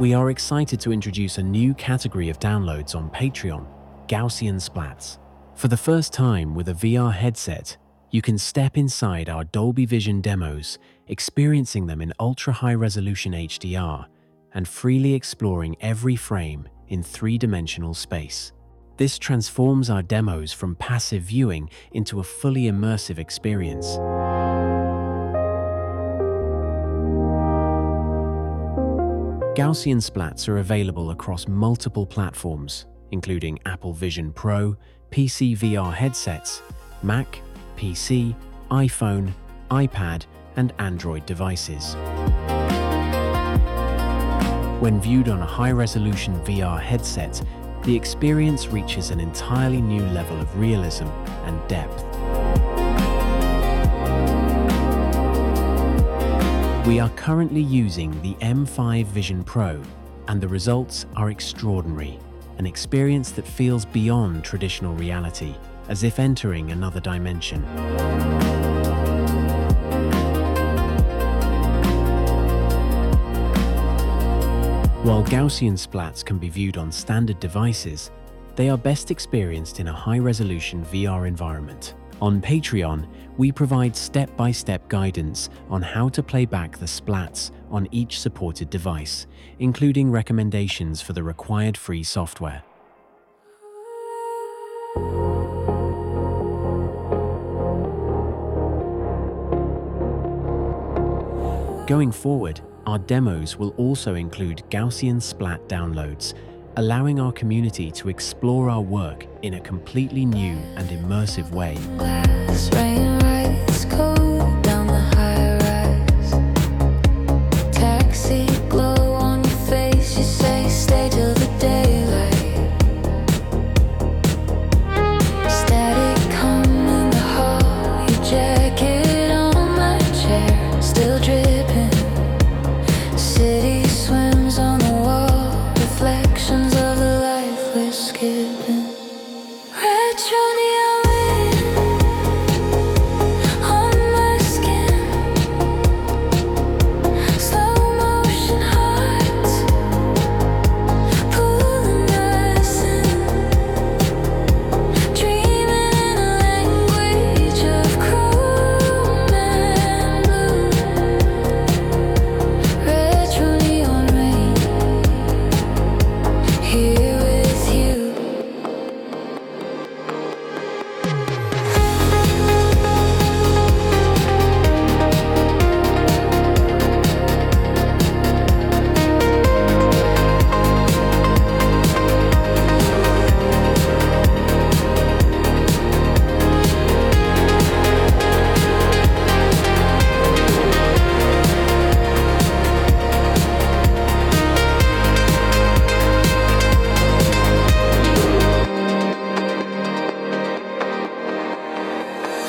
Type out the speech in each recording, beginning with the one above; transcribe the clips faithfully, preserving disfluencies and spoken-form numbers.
We are excited to introduce a new category of downloads on Patreon, Gaussian Splats. For the first time with a V R headset, you can step inside our Dolby Vision demos, experiencing them in ultra-high resolution H D R, and freely exploring every frame in three-dimensional space. This transforms our demos from passive viewing into a fully immersive experience. Gaussian splats are available across multiple platforms, including Apple Vision Pro, P C V R headsets, Mac, P C, iPhone, iPad, and Android devices. When viewed on a high-resolution V R headset, the experience reaches an entirely new level of realism and depth. We are currently using the M five Vision Pro, and the results are extraordinary, an experience that feels beyond traditional reality, as if entering another dimension. While Gaussian splats can be viewed on standard devices, they are best experienced in a high-resolution V R environment. On Patreon, we provide step-by-step guidance on how to play back the splats on each supported device, including recommendations for the required free software. Going forward, our demos will also include Gaussian splat downloads, allowing our community to explore our work in a completely new and immersive way.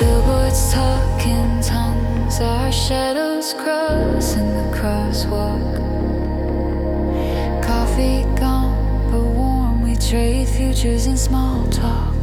Billboards talk in tongues, our shadows cross in the crosswalk. Coffee gone but warm, we trade futures in small talk.